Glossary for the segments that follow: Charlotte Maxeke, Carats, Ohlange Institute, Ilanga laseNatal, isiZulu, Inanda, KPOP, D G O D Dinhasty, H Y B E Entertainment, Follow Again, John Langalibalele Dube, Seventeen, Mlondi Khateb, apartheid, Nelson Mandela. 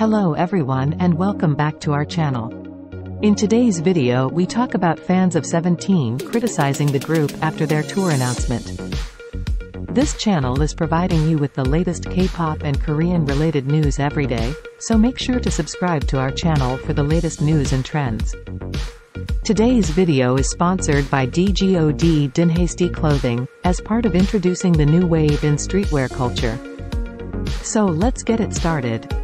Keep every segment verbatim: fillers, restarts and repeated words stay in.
Hello everyone and welcome back to our channel. In today's video we talk about fans of Seventeen criticizing the group after their tour announcement. This channel is providing you with the latest K-pop and Korean related news every day, so make sure to subscribe to our channel for the latest news and trends. Today's video is sponsored by D G O D Dinhasty Clothing, as part of introducing the new wave in streetwear culture. So let's get it started.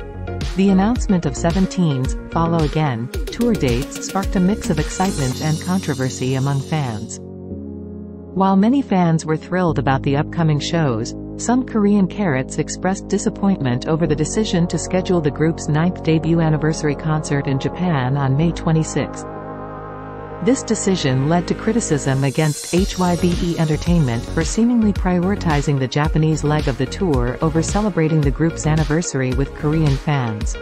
The announcement of Seventeen's Follow Again tour dates sparked a mix of excitement and controversy among fans. While many fans were thrilled about the upcoming shows, some Korean Carats expressed disappointment over the decision to schedule the group's ninth debut anniversary concert in Japan on May twenty-sixth. This decision led to criticism against H Y B E Entertainment for seemingly prioritizing the Japanese leg of the tour over celebrating the group's anniversary with Korean fans.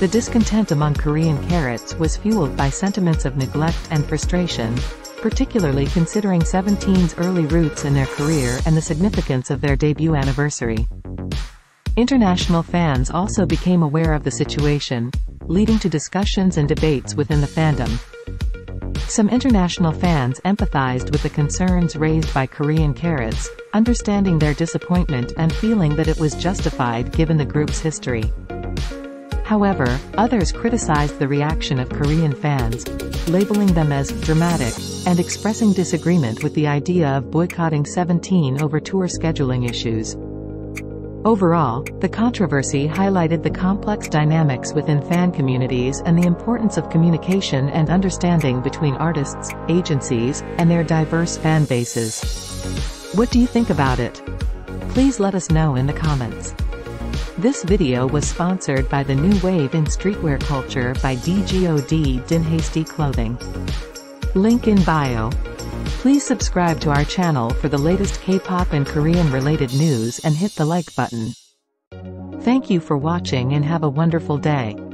The discontent among Korean Carats was fueled by sentiments of neglect and frustration, particularly considering Seventeen's early roots in their career and the significance of their debut anniversary. International fans also became aware of the situation, leading to discussions and debates within the fandom. Some international fans empathized with the concerns raised by Korean Carats, understanding their disappointment and feeling that it was justified given the group's history. However, others criticized the reaction of Korean fans, labeling them as dramatic, and expressing disagreement with the idea of boycotting Seventeen over tour scheduling issues. Overall, the controversy highlighted the complex dynamics within fan communities and the importance of communication and understanding between artists, agencies, and their diverse fan bases. What do you think about it? Please let us know in the comments. This video was sponsored by the new wave in streetwear culture by D G O D Dinhasty Clothing. Link in bio. Please subscribe to our channel for the latest K-pop and Korean-related news and hit the like button. Thank you for watching and have a wonderful day.